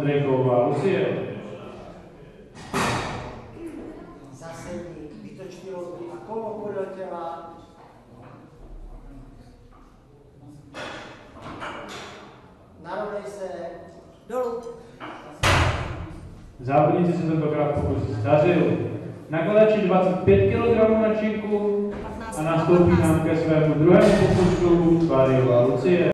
Ondrejkova Lucie. Zasedni, vytočni lobu a kolo podle těla. Narovnej se. Dolů. Závodníci se tentokrát pokusí zdařil. Nakládači 25 kg na činku a nastoupí nám ke svému druhému pokusu Ondrejkova Lucie.